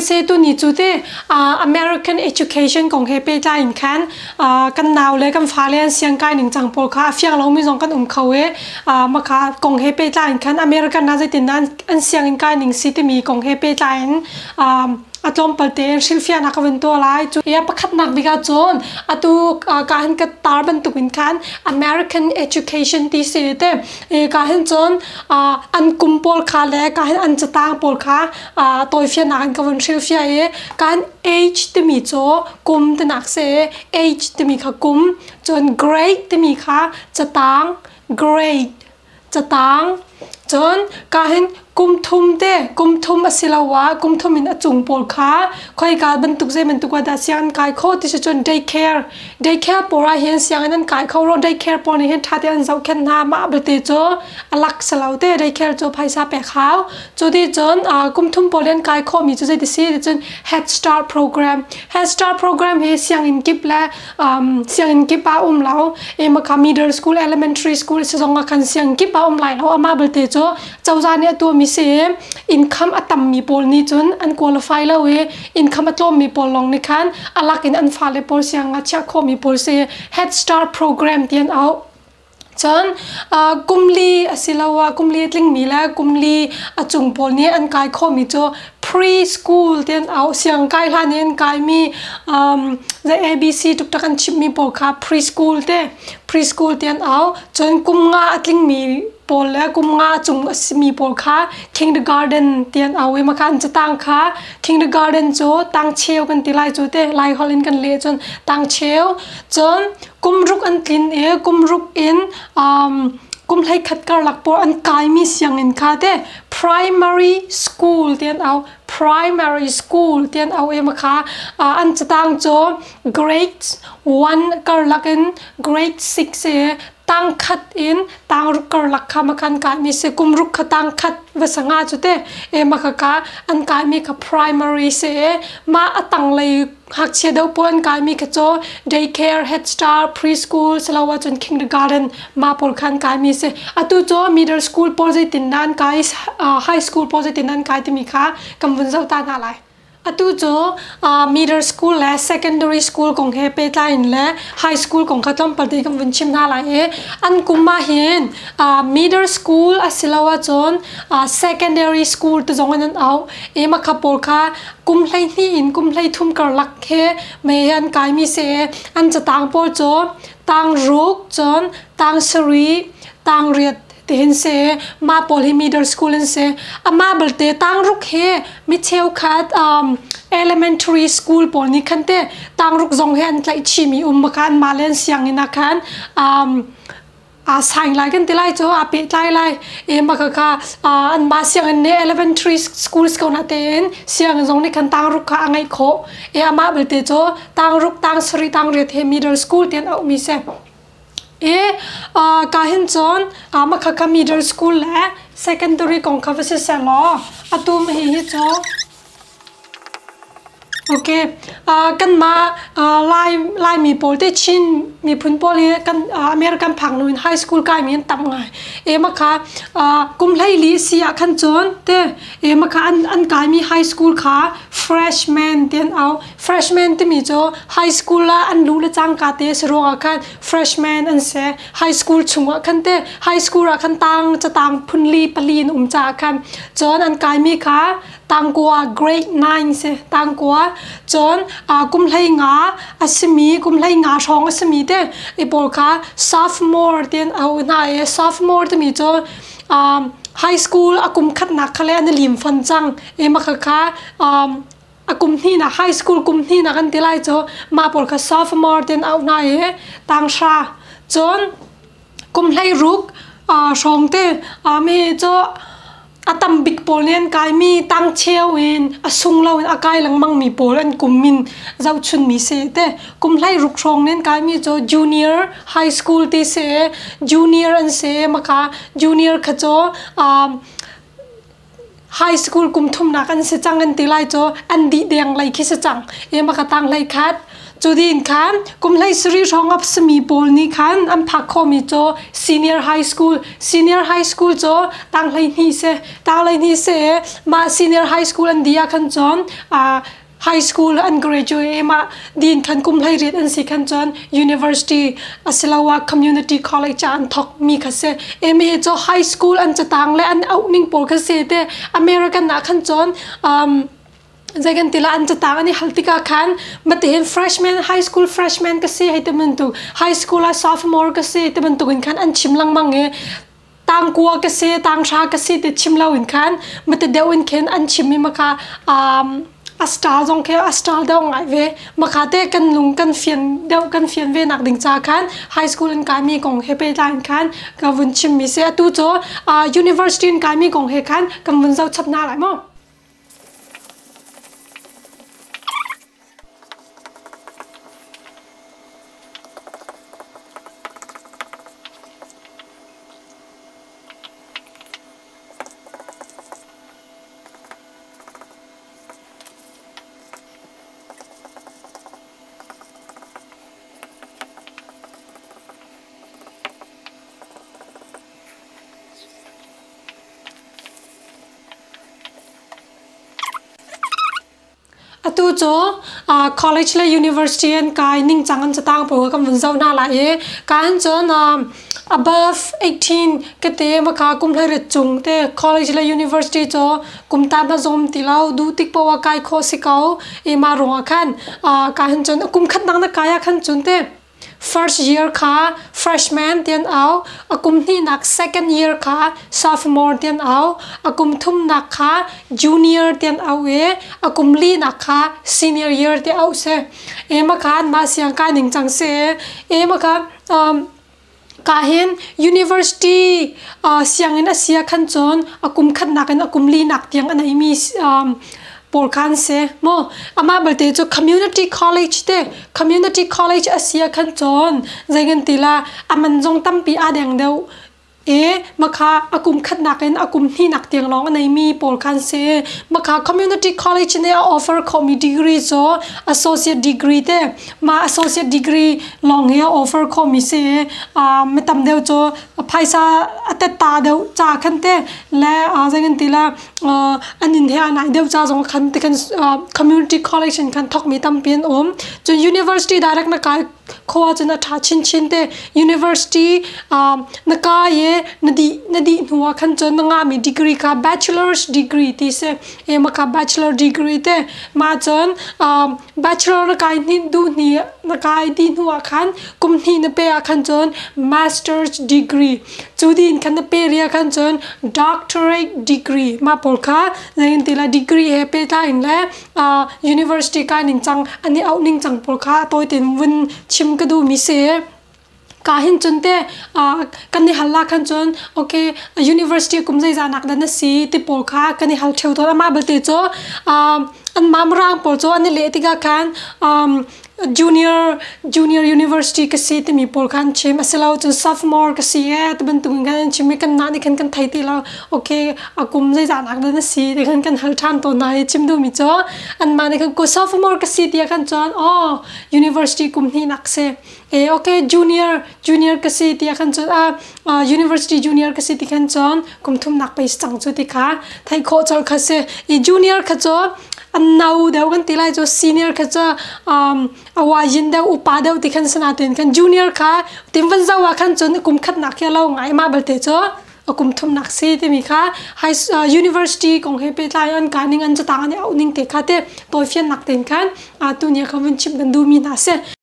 say to need today American education gong he pay in can can now like and finance young kind in Tampoka, Fialomis on Kawe, Maka gong he pay in can American Nazitin and Siang kind in city me gong he pay in atom palte Sylvia Nakavento lai to Yapakat Naviga zone Atu Kahan Katarban to Winkan American education TCD Kahan zone and Kumpol Kale Kahan and Zatang Polka Toyfia Nankavan Sylvia ye Kan age the mizo Kum the Naxe age the Mika Kum John grade the Mika Zatang grade Zatang John Kahan Kumtum de Kumtum Asilawa, Kumtum in a Tungpolka, Koika Bentuze Mentuadasian Kaiko, this is on daycare. Daycare Pora Hens Yang and Kaiko, daycare Pony and Tatian Zaukena, Mabetejo, Alaxalau, daycare to Paisa Pekao, to the John, Kumtum Polen Kaiko, me to the decision Head Start program. Head Start program is young in Gipla, Siang in Gipa Umlau, Emaka Middle School, Elementary School, Sazongakan Siang Gipa Umlai, or Mabetejo, Zauzania to me. Income at Tammy Paul Nitun and qualify away income at Tommy Paul Longnikan, a lack in unfallible Siangacha Comi Pulse Head Start program, then out. John, Kumli, Asilawa, Kumli, Ling Mila, Kumli, Achung Polni, and Kai Komito, preschool, then out Siang Kai Hanin, Kai me, the ABC to Takan Chimmy Polka, preschool there, preschool, then out, John Kumga at Ling me. Paula Kumga Chung Simi Polka, kindergarten, then away Makan Zatanka, kindergarten Joe, Tang Cheo and Delizo, Lai Holland and Legend, Tang Cheo, John, Kumruk and Tin Air, Kumruk in, Kumlai Katkar Lakpo and Kaimi Siang in Kate, primary school, then out. Primary school, then away Maka, and Zatang Joe, grade 1 Garlagan, grade 6 air. Tang cut in tang ruker lakamakan kai mi se kum rukha tang cut vasanga chute e makaka an kai mi ka primary se ma atang lei hak che do pon kai mi ka cho daycare head start preschool salawa chun kindergarten ma pol khan kai mi se atu cho middle school positive nan kai high school positive nan kai ti mi kha kamvun zau ta na lai Atujo, middle school, secondary school, Konghe Peta in Le, high school, Konkatom Padigam Vinchimna Lae, and Kumahin, middle school, Asilawa Zone, secondary school, the Zone and Out, Ema Kapolka, Kumplay in Kumplay Tumkar Lakke, Mayan Kaimi Se, and the Tangpo Zone, Tang Rook Zone, Tang Seri, Tang Riet. Then say, ma poly middle school and say, a marble day, tang rook here, Mitchell cat, elementary school, pony can there, tang rook zong hand like chimmy, Makan, Malen, Siang in a can, sang like and delight to a bit like a macaca and Masiang and elementary schools gonna ten, Siang is only can tang rook and I call a marble day, tang rook, tang sri, tang red middle school, then out me say. Kahin John, Makaka middle school, secondary concourses law, Atum Hito. Okay, can ma lime me polte chin me punpoli can American Pang in high school guy me and Tamai. Emaka, Kumlay Sia can John, there, Emaka and Gaimi high school car, freshman, then out, freshman to me, Joe, high schooler and Lula Tankates, Roakan, freshman and say, high school Chungakan, there, high school Akan Tang, Tatang Punli, Palin, Umjakan, John and Gaimi car, Tangua, grade 9, say, Tangua. John, Kumlay Nga, Asimi, Kumlay Nga Song Asimi, then Ibolka, sophomore, then Auna, sophomore to me, John, high school, Akum Katnakale and Lim Fanzang, Emakaka, Akumhina, high school, Kumhina, and Delizo, Mabolka, sophomore, then Auna, Tangsha, John, Kumlay Rook, Shongte, Amejo. Atam big Poland kai mi tang cheo in asung lo in akai lang mang mi Poland kummin zau chun mi se te kumlai ruk chong nen kai mi jo junior high school te se junior and se maka junior khajo high school kumthum nakan se changan tilai jo andi deng lai khi se chang e maka tang lai khat Jodin Khan, Kumlai Sri Rong of Semi Bolni Khan, and Pakomito, Senior High School Jo, Tanglai Nise, Ma Senior High School and Diakan John, High School and graduate Ma Din Khan Kumlai Read and Sikan John, University, Asilawa Community College and Tok Mikase, Emejo High School and Jatangle and Outning Polkasete, American Nakan John, Zagan tila an chatangani haltika khan matihin freshman high school freshman kasi hai tamantu high school a sophomore kasi tamantu khan an chimlang mangi tang kwa kasi tang sha kasi te chimlawin khan matadewin khan an chimmi maka Astal dong ke astal dong ngai ve makate kan lung kan fian deu kan fian ve nak ding cha khan high school in kami kong hepe tan khan ka vun chim mi se tu cho university in kami kong he khan kan vun zau chapna lai mo tu cho college la university and kai ning changan chatang po kam vun zauna la ye kan cho na above 18 kate maka kumhlai re chung te college la university cho kumta na zom tilau du tik pawa kai kho sikau e ma ronga khan kan cho kum khat nang na kaya khan chun te first year ka freshman then out akum ni nak second year ka sophomore then out akum thum nak ka junior then awe akum li nak ka senior year the out se ema khan ma siang ka ning chang se ema khan kahin university siang in asia khan chon akum khat nak an akum li nak tiang anai mi Polkan se mo ama balte jo community college asia khan chon zagen tila aman jong tampi adeng deu e makha akum khatnak en akum ni nak tiang long nei mi polkan se makha community college ne offer community degree jo associate degree te ma associate degree long he offer commi se metam deu jo phaisa ateta deu cha khan te la zagen tila anin he anai deu cha jong khan te kan community college en kan thok mi tam pin om jo university direct na kai khoa jena tha chin chin te university na ka ye nadi nuwa khan chon nga mi degree ka bachelor's degree ti se e maka bachelor degree te ma chon bachelor ka ni du ni na kai ti nuwa khan kum ni na pe a khan chon master's degree chudin khan na pe ria khan chon doctorate degree ma polka zain tila degree he pe ta in la university ka ning chang ani out ning chang polka toy ten win chim ka du mi se kahin chunte kanni halla khan chon okay university kumjai janak da na si ti polkha kanni hal theu thora ma balte cho an mamrang polcho an le tiga khan junior university ka si ti mi polkhan chim aselau chun sophomore ka si at ban tung gan chim kan na ni kan kan thai ti la okay kumjai janak da na si ti kan kan hal than to na chim du mi cho an ma ne kan ko sophomore ka si ti kan chon oh university kumni nak se e okay junior kasi ti khan chon university junior kasi ti khan chon kumthum nak pe chang chu ti kha thai kho chol kha se e junior kha cho now deu kan ti lai cho senior kha cho awa jin deu upa deu ti khan sana ten kan junior kha tim van zawa khan chon kum khat nak ya lo ngai ma balte cho akum thum nak se ti mi kha high university kong he pe lai an kaning an cha ta ne au ning te kha te toy fian nak ten khan tu ne khawin chim dan du mi na se